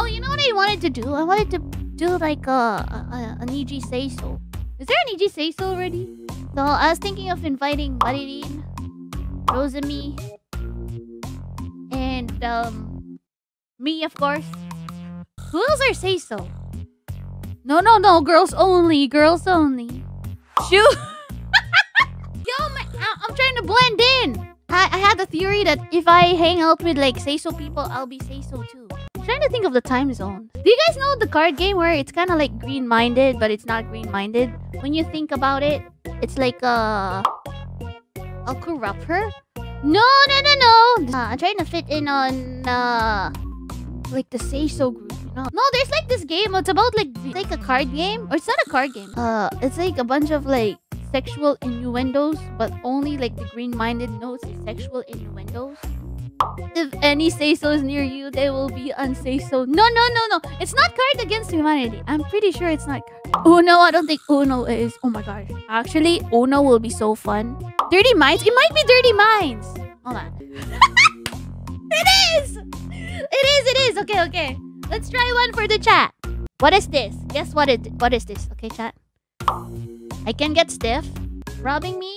Oh, you know what I wanted to do? I wanted to do like a NijiSeiso. Is there a NijiSeiso already? So I was thinking of inviting Madeline, Rosamie, and me, of course. Who else are Seiso? No, no, no, girls only, girls only. Shoot. Yo, man, I'm trying to blend in. I had a theory that if I hang out with like Seiso people, I'll be Seiso too. I'm trying to think of the time zone. Do you guys know the card game where it's kind of like green-minded, but it's not green-minded? When you think about it, it's like I'll corrupt her? No, no, no, no! I'm trying to fit in on like the Seiso group. No, there's like this game. It's about like a card game, or it's not a card game. It's like a bunch of like sexual innuendos, but only like the green-minded knows it's sexual innuendos. If any Seiso is near you, they will be unseiso. No, no, no, no. It's not Card Against Humanity. I'm pretty sure it's not. Uno, I don't think Uno is. Oh my god. Actually, Uno will be so fun. Dirty Minds. It might be Dirty Minds. Hold on. It is. It is. Okay, okay. Let's try one for the chat. What is this? Guess what it. What is this? Okay, chat. I can get stiff. Rubbing me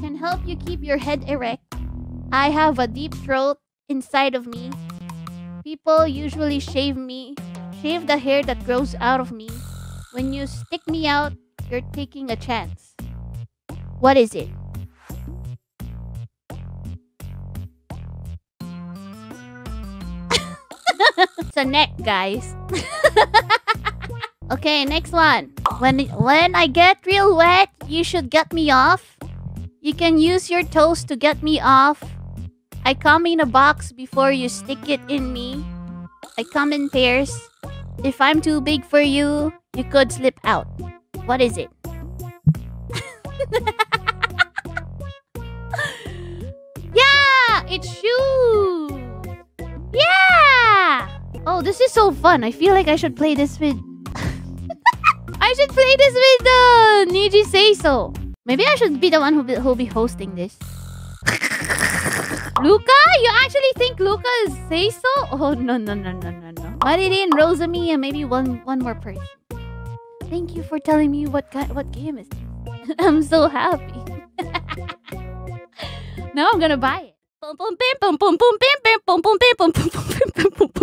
can help you keep your head erect. I have a deep throat inside of me. People usually shave me. Shave the hair that grows out of me. When you stick me out, you're taking a chance. What is it? It's a neck, guys. Okay, next one. When I get real wet, you should get me off. You can use your toes to get me off. I come in a box before you stick it in me. I come in pairs. If I'm too big for you, you could slip out. What is it? Yeah! It's shoes! Yeah! Oh, this is so fun. I feel like I should play this with... I should play this with NijiSeiso. Maybe I should be the one who'll be hosting this. Luca? You actually think Luca is Seiso? Oh, no. Madeline, Rosamie, and maybe one more person. Thank you for telling me what game is this. I'm so happy. Now I'm gonna buy it.